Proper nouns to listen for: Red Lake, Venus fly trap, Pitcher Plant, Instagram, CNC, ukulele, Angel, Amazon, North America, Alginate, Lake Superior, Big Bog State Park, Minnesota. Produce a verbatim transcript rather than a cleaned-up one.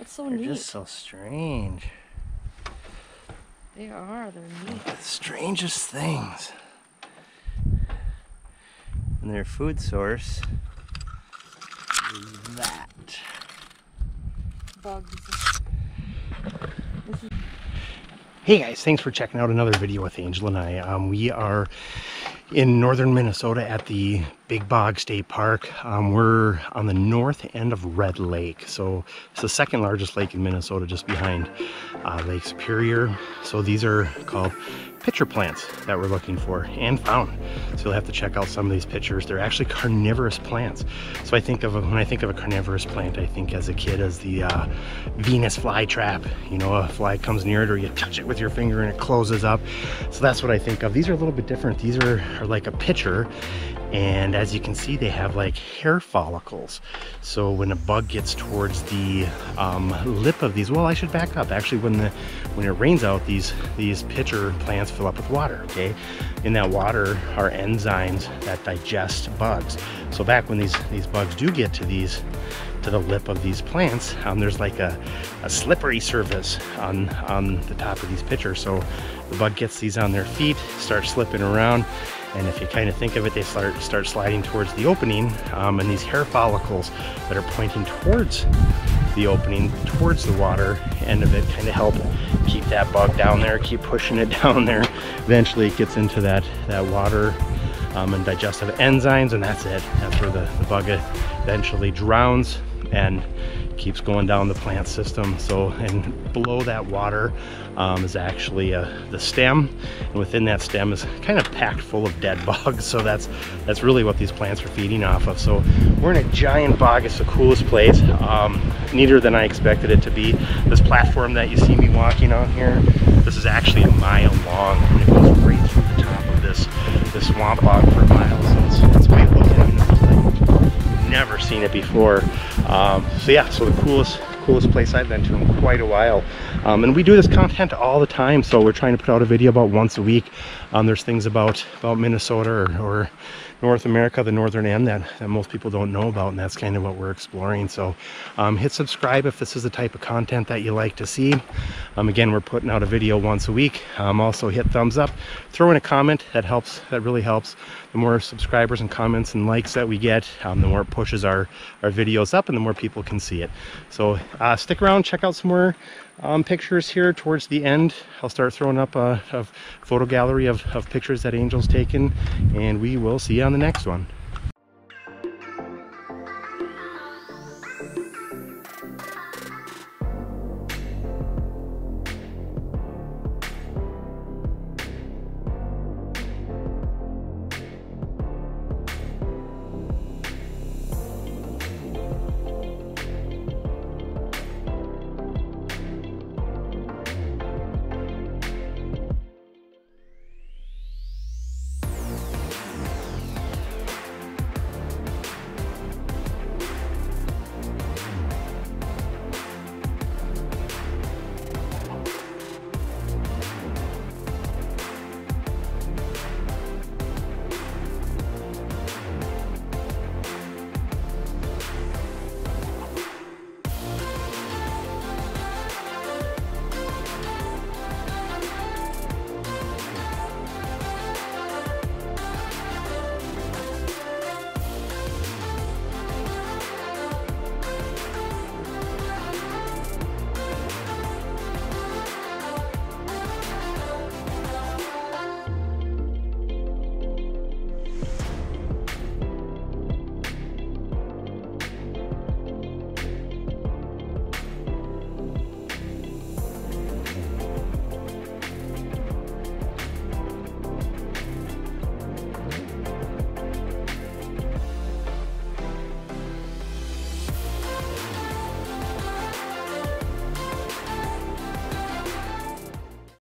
That's so they're neat. They're just so strange. They are. They're neat. The strangest things. And their food source is that. Bugs. This is hey guys, thanks for checking out another video with Angel and I. Um, we are in northern Minnesota at the Big Bog State Park. Um, we're on the north end of Red Lake. So it's the second largest lake in Minnesota, just behind uh, Lake Superior. So these are called pitcher plants that we're looking for and found. So you'll have to check out some of these pictures. They're actually carnivorous plants. So I think of, when I think of a carnivorous plant, I think as a kid as the uh, Venus fly trap. You know, a fly comes near it or you touch it with your finger and it closes up. So that's what I think of. These are a little bit different. These are, are like a pitcher. And as you can see, they have like hair follicles. So when a bug gets towards the um, lip of these, well, I should back up. Actually, when the when it rains out, these these pitcher plants fill up with water. Okay, in that water are enzymes that digest bugs. So back when these these bugs do get to these to the lip of these plants, um, there's like a, a slippery surface on on the top of these pitchers. So the bug gets these on their feet, starts slipping around. And if you kind of think of it, they start start sliding towards the opening, um, and these hair follicles that are pointing towards the opening, towards the water end of it, kind of help keep that bug down there, keep pushing it down there. Eventually it gets into that, that water um, and digestive enzymes, and that's it. That's where the, the bug eventually drowns and keeps going down the plant system. So, and below that water um, is actually uh, the stem, and within that stem is kind of packed full of dead bugs. So that's that's really what these plants are feeding off of. So we're in a giant bog. It's the coolest place, um, neater than I expected it to be. This platform that you see me walking on here, this is actually a mile long, and it goes right through the top of this this swamp bog for a mile. So it's, it's way never seen it before. Um, so yeah, so the coolest coolest place I've been to in quite a while. Um, and we do this content all the time, so we're trying to put out a video about once a week. Um, there's things about about Minnesota or, or North America, the northern end, that, that most people don't know about, and that's kind of what we're exploring. So um, hit subscribe if this is the type of content that you like to see. Um, again, we're putting out a video once a week. Um, also hit thumbs up, throw in a comment, that helps, that really helps. The more subscribers and comments and likes that we get, um, the more it pushes our, our videos up and the more people can see it. So uh, stick around, check out some more um, pictures here towards the end. I'll start throwing up a, a photo gallery of, of pictures that Angel's taken, and we will see you on the next one.